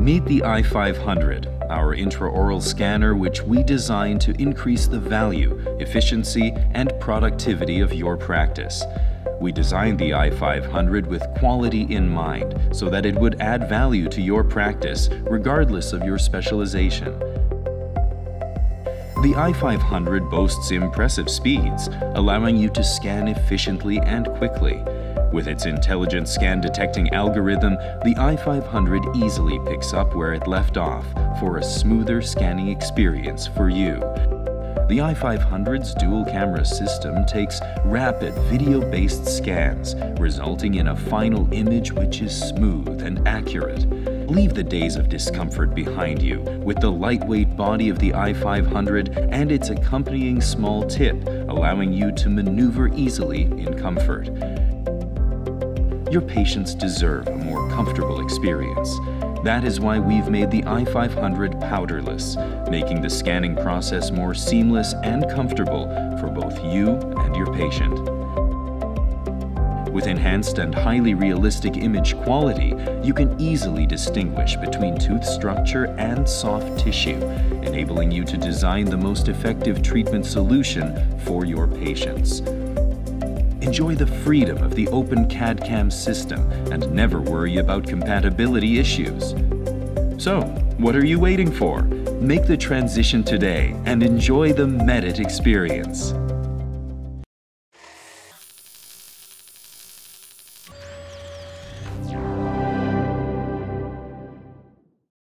Meet the i500, our intraoral scanner which we designed to increase the value, efficiency, and productivity of your practice. We designed the i500 with quality in mind so that it would add value to your practice regardless of your specialization. The i500 boasts impressive speeds, allowing you to scan efficiently and quickly. With its intelligent scan detecting algorithm, the i500 easily picks up where it left off for a smoother scanning experience for you. The i500's dual camera system takes rapid video-based scans, resulting in a final image which is smooth and accurate. Leave the days of discomfort behind you with the lightweight body of the i500 and its accompanying small tip, allowing you to maneuver easily in comfort. Your patients deserve a more comfortable experience. That is why we've made the i500 powderless, making the scanning process more seamless and comfortable for both you and your patient. With enhanced and highly realistic image quality, you can easily distinguish between tooth structure and soft tissue, enabling you to design the most effective treatment solution for your patients. Enjoy the freedom of the open CAD-CAM system and never worry about compatibility issues. So, what are you waiting for? Make the transition today and enjoy the MEDIT experience.